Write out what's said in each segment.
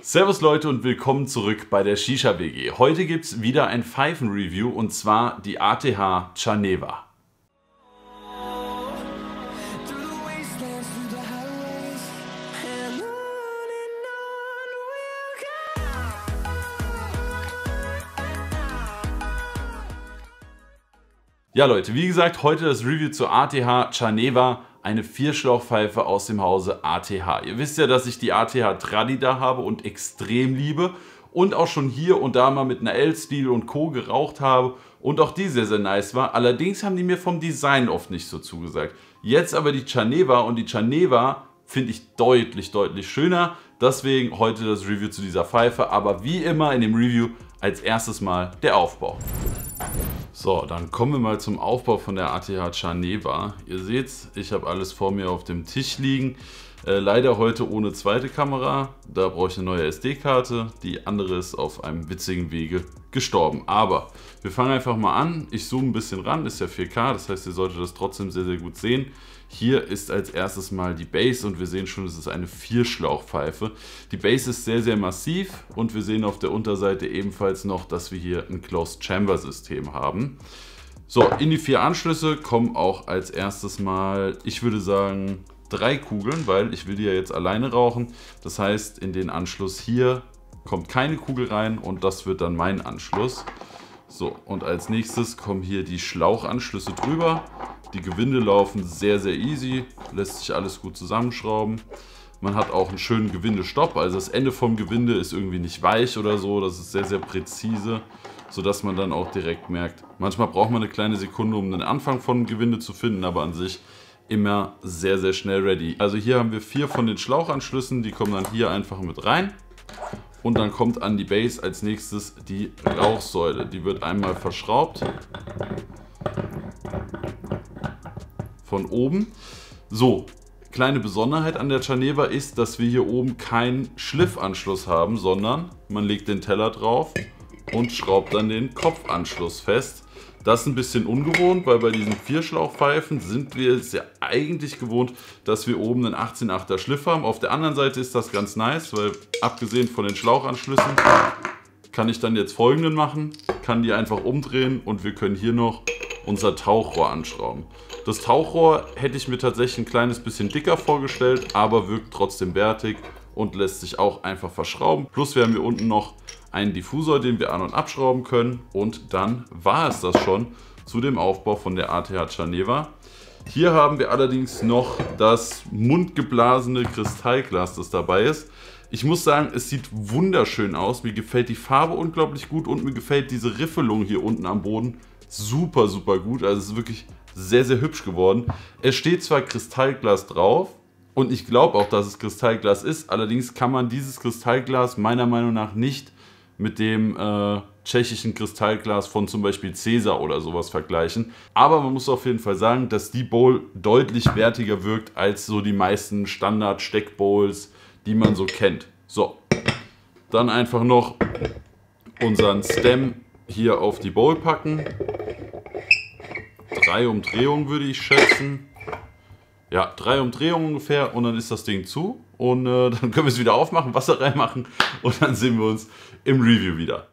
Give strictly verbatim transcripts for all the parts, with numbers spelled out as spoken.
Servus Leute und willkommen zurück bei der Shisha W G. Heute gibt es wieder ein Pfeifen-Review und zwar die A T H Charnewa. Ja Leute, wie gesagt, heute das Review zur A T H Charnewa, eine Vierschlauchpfeife aus dem Hause A T H. Ihr wisst ja, dass ich die A T H Traddi da habe und extrem liebe und auch schon hier und da mal mit einer L-Steel und Co. geraucht habe und auch die sehr, sehr nice war. Allerdings haben die mir vom Design oft nicht so zugesagt. Jetzt aber die Charnewa und die Charnewa finde ich deutlich, deutlich schöner. Deswegen heute das Review zu dieser Pfeife, aber wie immer in dem Review als erstes mal der Aufbau. So, dann kommen wir mal zum Aufbau von der A T H Charnewa. Ihr seht's, ich habe alles vor mir auf dem Tisch liegen. Äh, leider heute ohne zweite Kamera, da brauche ich eine neue S D-Karte. Die andere ist auf einem witzigen Wege gestorben. Aber wir fangen einfach mal an. Ich zoome ein bisschen ran, ist ja vier K, das heißt, ihr solltet das trotzdem sehr, sehr gut sehen. Hier ist als erstes mal die Base und wir sehen schon, es ist eine Vierschlauchpfeife. Die Base ist sehr, sehr massiv und wir sehen auf der Unterseite ebenfalls noch, dass wir hier ein Closed Chamber System haben. So, in die vier Anschlüsse kommen auch als erstes mal, ich würde sagen, drei Kugeln, weil ich will die ja jetzt alleine rauchen. Das heißt, in den Anschluss hier kommt keine Kugel rein und das wird dann mein Anschluss. So, und als nächstes kommen hier die Schlauchanschlüsse drüber. Die Gewinde laufen sehr, sehr easy, lässt sich alles gut zusammenschrauben. Man hat auch einen schönen Gewindestopp, also das Ende vom Gewinde ist irgendwie nicht weich oder so, das ist sehr, sehr präzise, sodass man dann auch direkt merkt, manchmal braucht man eine kleine Sekunde, um den Anfang von Gewinde zu finden, aber an sich immer sehr, sehr schnell ready. Also hier haben wir vier von den Schlauchanschlüssen, die kommen dann hier einfach mit rein. Und dann kommt an die Base als nächstes die Rauchsäule, die wird einmal verschraubt. Von oben. So, kleine Besonderheit an der Charnewa ist, dass wir hier oben keinen Schliffanschluss haben, sondern man legt den Teller drauf und schraubt dann den Kopfanschluss fest. Das ist ein bisschen ungewohnt, weil bei diesen Vierschlauchpfeifen sind wir es ja eigentlich gewohnt, dass wir oben einen achtzehn Achter Schliff haben. Auf der anderen Seite ist das ganz nice, weil abgesehen von den Schlauchanschlüssen kann ich dann jetzt folgenden machen, kann die einfach umdrehen und wir können hier noch unser Tauchrohr anschrauben. Das Tauchrohr hätte ich mir tatsächlich ein kleines bisschen dicker vorgestellt, aber wirkt trotzdem bärtig und lässt sich auch einfach verschrauben. Plus wir haben hier unten noch einen Diffusor, den wir an- und abschrauben können. Und dann war es das schon zu dem Aufbau von der A T H Charnewa. Hier haben wir allerdings noch das mundgeblasene Kristallglas, das dabei ist. Ich muss sagen, es sieht wunderschön aus. Mir gefällt die Farbe unglaublich gut und mir gefällt diese Riffelung hier unten am Boden super, super gut. Also es ist wirklich sehr, sehr hübsch geworden. Es steht zwar Kristallglas drauf und ich glaube auch, dass es Kristallglas ist. Allerdings kann man dieses Kristallglas meiner Meinung nach nicht mit dem äh, tschechischen Kristallglas von zum Beispiel Cäsar oder sowas vergleichen. Aber man muss auf jeden Fall sagen, dass die Bowl deutlich wertiger wirkt als so die meisten Standard-Steckbowls, die man so kennt. So, dann einfach noch unseren Stem hier auf die Bowl packen. Drei Umdrehungen würde ich schätzen. Ja, drei Umdrehungen ungefähr und dann ist das Ding zu. Und äh, dann können wir es wieder aufmachen, Wasser reinmachen und dann sehen wir uns im Review wieder.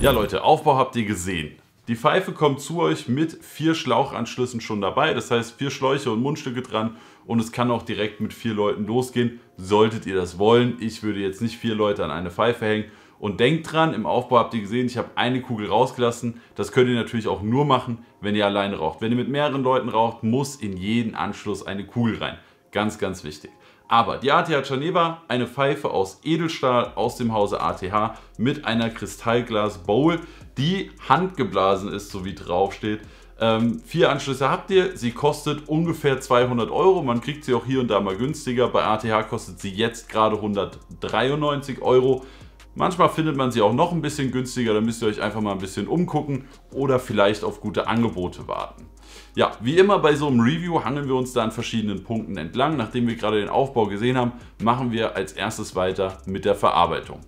Ja Leute, Aufbau habt ihr gesehen. Die Pfeife kommt zu euch mit vier Schlauchanschlüssen schon dabei, das heißt vier Schläuche und Mundstücke dran, und es kann auch direkt mit vier Leuten losgehen, solltet ihr das wollen. Ich würde jetzt nicht vier Leute an eine Pfeife hängen. Und denkt dran, im Aufbau habt ihr gesehen, ich habe eine Kugel rausgelassen. Das könnt ihr natürlich auch nur machen, wenn ihr alleine raucht. Wenn ihr mit mehreren Leuten raucht, muss in jeden Anschluss eine Kugel rein. Ganz, ganz wichtig. Aber die A T H Charnewa, eine Pfeife aus Edelstahl aus dem Hause A T H mit einer Kristallglas-Bowl, die handgeblasen ist, so wie draufsteht. Ähm, vier Anschlüsse habt ihr, sie kostet ungefähr zweihundert Euro, man kriegt sie auch hier und da mal günstiger. Bei A T H kostet sie jetzt gerade hundertdreiundneunzig Euro. Manchmal findet man sie auch noch ein bisschen günstiger, da müsst ihr euch einfach mal ein bisschen umgucken oder vielleicht auf gute Angebote warten. Ja, wie immer bei so einem Review hangeln wir uns da an verschiedenen Punkten entlang. Nachdem wir gerade den Aufbau gesehen haben, machen wir als erstes weiter mit der Verarbeitung.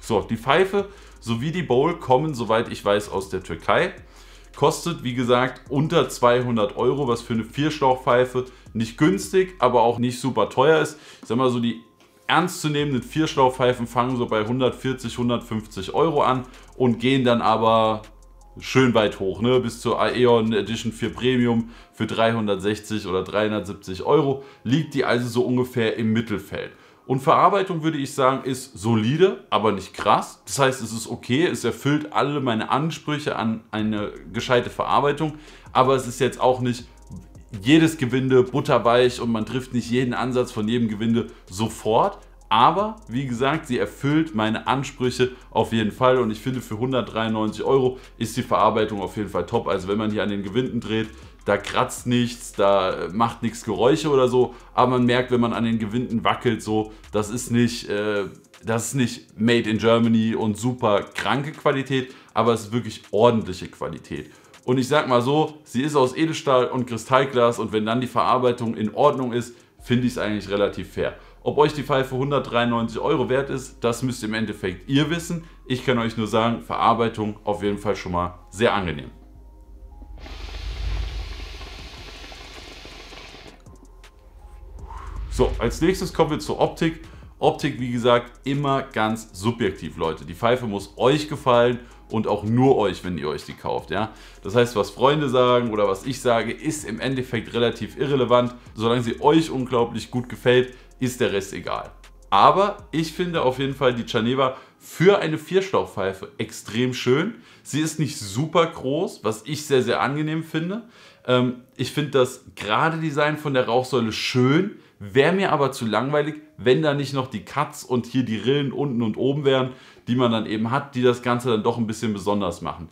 So, die Pfeife sowie die Bowl kommen, soweit ich weiß, aus der Türkei. Kostet, wie gesagt, unter zweihundert Euro, was für eine Vierschlauchpfeife nicht günstig, aber auch nicht super teuer ist. Ich sag mal so, die ernstzunehmenden Vierschlauchpfeifen fangen so bei hundertvierzig, hundertfünfzig Euro an und gehen dann aber schön weit hoch, ne? Bis zur Aeon Edition vier Premium für dreihundertsechzig oder dreihundertsiebzig Euro liegt die also so ungefähr im Mittelfeld. Und Verarbeitung, würde ich sagen, ist solide, aber nicht krass. Das heißt, es ist okay, es erfüllt alle meine Ansprüche an eine gescheite Verarbeitung. Aber es ist jetzt auch nicht jedes Gewinde butterweich und man trifft nicht jeden Ansatz von jedem Gewinde sofort. Aber, wie gesagt, sie erfüllt meine Ansprüche auf jeden Fall. Und ich finde, für hundertdreiundneunzig Euro ist die Verarbeitung auf jeden Fall top. Also wenn man hier an den Gewinden dreht, da kratzt nichts, da macht nichts Geräusche oder so, aber man merkt, wenn man an den Gewinden wackelt, so, das ist nicht, äh, das ist nicht made in Germany und super kranke Qualität, aber es ist wirklich ordentliche Qualität. Und ich sag mal so, sie ist aus Edelstahl und Kristallglas, und wenn dann die Verarbeitung in Ordnung ist, finde ich es eigentlich relativ fair. Ob euch die Pfeife hundertdreiundneunzig Euro wert ist, das müsst ihr im Endeffekt ihr wissen. Ich kann euch nur sagen, Verarbeitung auf jeden Fall schon mal sehr angenehm. So, als nächstes kommen wir zur Optik. Optik, wie gesagt, immer ganz subjektiv, Leute. Die Pfeife muss euch gefallen und auch nur euch, wenn ihr euch die kauft. Ja? Das heißt, was Freunde sagen oder was ich sage, ist im Endeffekt relativ irrelevant. Solange sie euch unglaublich gut gefällt, ist der Rest egal. Aber ich finde auf jeden Fall die Charnewa für eine Vierschlauchpfeife extrem schön. Sie ist nicht super groß, was ich sehr, sehr angenehm finde. Ähm, ich finde das gerade Design von der Rauchsäule schön. Wäre mir aber zu langweilig, wenn da nicht noch die Cuts und hier die Rillen unten und oben wären, die man dann eben hat, die das Ganze dann doch ein bisschen besonders machen.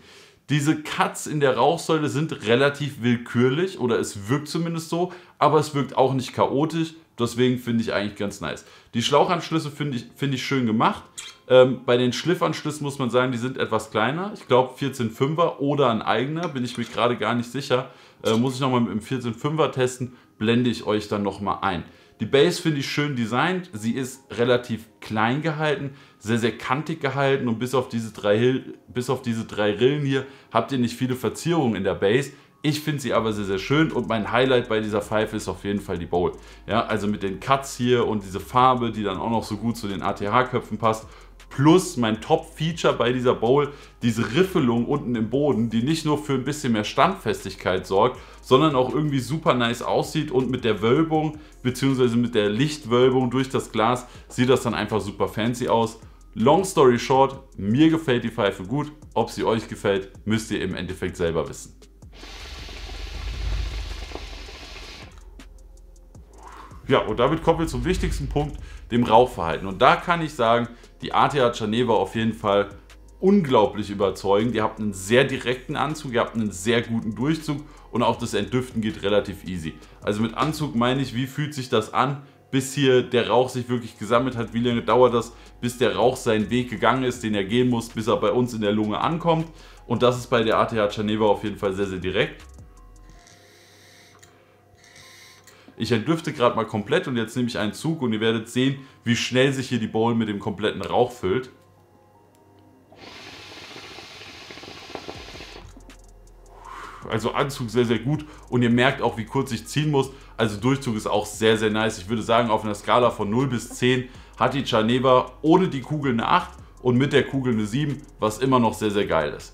Diese Cuts in der Rauchsäule sind relativ willkürlich, oder es wirkt zumindest so, aber es wirkt auch nicht chaotisch, deswegen finde ich eigentlich ganz nice. Die Schlauchanschlüsse finde ich, find ich schön gemacht. Ähm, bei den Schliffanschlüssen muss man sagen, die sind etwas kleiner. Ich glaube vierzehn Komma fünfer oder ein eigener, bin ich mir gerade gar nicht sicher. Äh, muss ich nochmal mit dem vierzehn Komma fünfer testen, blende ich euch dann nochmal ein. Die Base finde ich schön designt, sie ist relativ klein gehalten, sehr, sehr kantig gehalten, und bis auf diese drei, bis auf diese drei Rillen hier habt ihr nicht viele Verzierungen in der Base. Ich finde sie aber sehr, sehr schön, und mein Highlight bei dieser Pfeife ist auf jeden Fall die Bowl. Ja, also mit den Cuts hier und diese Farbe, die dann auch noch so gut zu den A T H-Köpfen passt. Plus mein Top-Feature bei dieser Bowl, diese Riffelung unten im Boden, die nicht nur für ein bisschen mehr Standfestigkeit sorgt, sondern auch irgendwie super nice aussieht, und mit der Wölbung bzw. mit der Lichtwölbung durch das Glas sieht das dann einfach super fancy aus. Long story short, mir gefällt die Pfeife gut. Ob sie euch gefällt, müsst ihr im Endeffekt selber wissen. Ja, und damit kommen wir zum wichtigsten Punkt, dem Rauchverhalten. Und da kann ich sagen, die A T H Charnewa auf jeden Fall unglaublich überzeugend. Ihr habt einen sehr direkten Anzug, ihr habt einen sehr guten Durchzug, und auch das Entdüften geht relativ easy. Also mit Anzug meine ich, wie fühlt sich das an, bis hier der Rauch sich wirklich gesammelt hat, wie lange dauert das, bis der Rauch seinen Weg gegangen ist, den er gehen muss, bis er bei uns in der Lunge ankommt. Und das ist bei der A T H Charnewa auf jeden Fall sehr, sehr direkt. Ich entdüfte gerade mal komplett, und jetzt nehme ich einen Zug, und ihr werdet sehen, wie schnell sich hier die Bowl mit dem kompletten Rauch füllt. Also Anzug sehr, sehr gut, und ihr merkt auch, wie kurz ich ziehen muss. Also Durchzug ist auch sehr, sehr nice. Ich würde sagen, auf einer Skala von null bis zehn hat die Charnewa ohne die Kugel eine acht und mit der Kugel eine sieben, was immer noch sehr, sehr geil ist.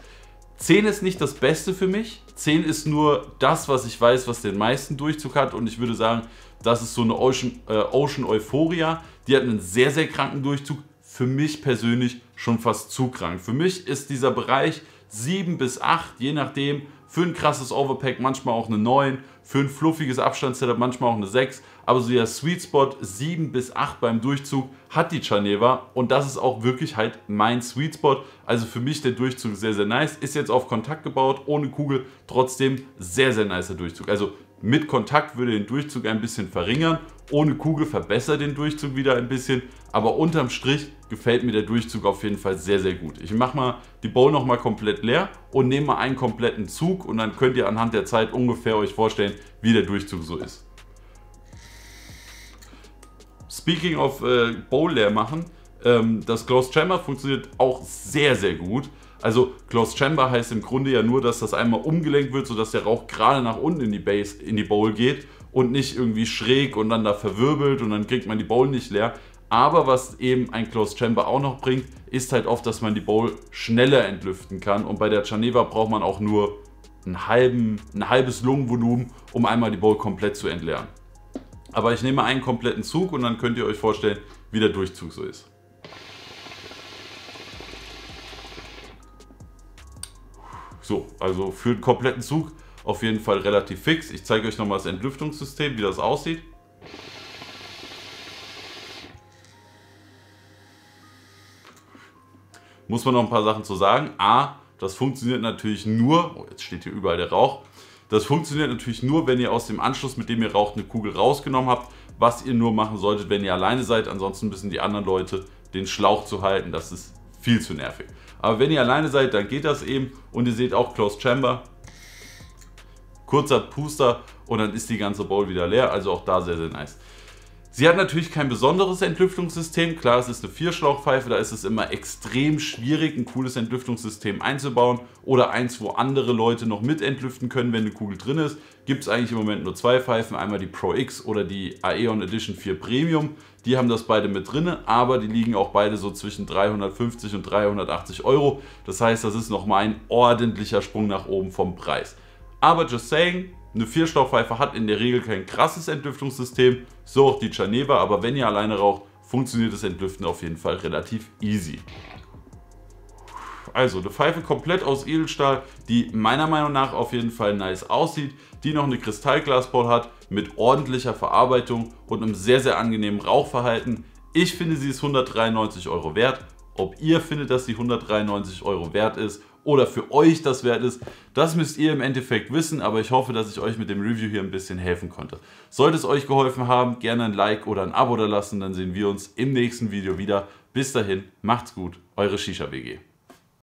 zehn ist nicht das Beste für mich. zehn ist nur das, was ich weiß, was den meisten Durchzug hat. Und ich würde sagen, das ist so eine Ocean, äh, Ocean Euphoria. Die hat einen sehr, sehr kranken Durchzug. Für mich persönlich schon fast zu krank. Für mich ist dieser Bereich sieben bis acht, je nachdem. Für ein krasses Overpack manchmal auch eine neun. Für ein fluffiges Abstandssetup manchmal auch eine sechs. Aber so der Sweet Spot sieben bis acht beim Durchzug hat die Charnewa. Und das ist auch wirklich halt mein Sweet Spot. Also für mich der Durchzug sehr, sehr nice. Ist jetzt auf Kontakt gebaut, ohne Kugel. Trotzdem sehr, sehr nicer Durchzug. Also mit Kontakt würde den Durchzug ein bisschen verringern. Ohne Kugel verbessert den Durchzug wieder ein bisschen. Aber unterm Strich gefällt mir der Durchzug auf jeden Fall sehr, sehr gut. Ich mache mal die Bowl nochmal komplett leer und nehme mal einen kompletten Zug. Und dann könnt ihr anhand der Zeit ungefähr euch vorstellen, wie der Durchzug so ist. Speaking of äh, Bowl leer machen, ähm, das Closed Chamber funktioniert auch sehr, sehr gut. Also Closed Chamber heißt im Grunde ja nur, dass das einmal umgelenkt wird, sodass der Rauch gerade nach unten in die Base, in die Bowl geht und nicht irgendwie schräg und dann da verwirbelt und dann kriegt man die Bowl nicht leer. Aber was eben ein Closed Chamber auch noch bringt, ist halt oft, dass man die Bowl schneller entlüften kann. Und bei der Charnewa braucht man auch nur einen halben, ein halbes Lungenvolumen, um einmal die Bowl komplett zu entleeren. Aber ich nehme einen kompletten Zug und dann könnt ihr euch vorstellen, wie der Durchzug so ist. So, also für den kompletten Zug auf jeden Fall relativ fix. Ich zeige euch nochmal das Entlüftungssystem, wie das aussieht. Muss man noch ein paar Sachen zu sagen. A, das funktioniert natürlich nur, oh, jetzt steht hier überall der Rauch. Das funktioniert natürlich nur, wenn ihr aus dem Anschluss, mit dem ihr raucht, eine Kugel rausgenommen habt, was ihr nur machen solltet, wenn ihr alleine seid. Ansonsten müssen die anderen Leute den Schlauch zu halten. Das ist viel zu nervig. Aber wenn ihr alleine seid, dann geht das eben. Und ihr seht auch Closed Chamber. Kurzer Puster und dann ist die ganze Bowl wieder leer. Also auch da sehr, sehr nice. Sie hat natürlich kein besonderes Entlüftungssystem. Klar, es ist eine Vierschlauchpfeife, da ist es immer extrem schwierig, ein cooles Entlüftungssystem einzubauen oder eins, wo andere Leute noch mit entlüften können, wenn eine Kugel drin ist. Gibt es eigentlich im Moment nur zwei Pfeifen, einmal die Pro X oder die Aeon Edition vier Premium. Die haben das beide mit drin, aber die liegen auch beide so zwischen dreihundertfünfzig und dreihundertachtzig Euro. Das heißt, das ist nochmal ein ordentlicher Sprung nach oben vom Preis. Aber just saying, eine Vierschlauchpfeife hat in der Regel kein krasses Entlüftungssystem, so auch die Charnewa, aber wenn ihr alleine raucht, funktioniert das Entlüften auf jeden Fall relativ easy. Also eine Pfeife komplett aus Edelstahl, die meiner Meinung nach auf jeden Fall nice aussieht, die noch eine Kristallglasbowl hat mit ordentlicher Verarbeitung und einem sehr, sehr angenehmen Rauchverhalten. Ich finde, sie ist hundertdreiundneunzig Euro wert. Ob ihr findet, dass sie hundertdreiundneunzig Euro wert ist oder für euch das wert ist, das müsst ihr im Endeffekt wissen, aber ich hoffe, dass ich euch mit dem Review hier ein bisschen helfen konnte. Sollte es euch geholfen haben, gerne ein Like oder ein Abo da lassen, dann sehen wir uns im nächsten Video wieder. Bis dahin, macht's gut, eure Shisha W G.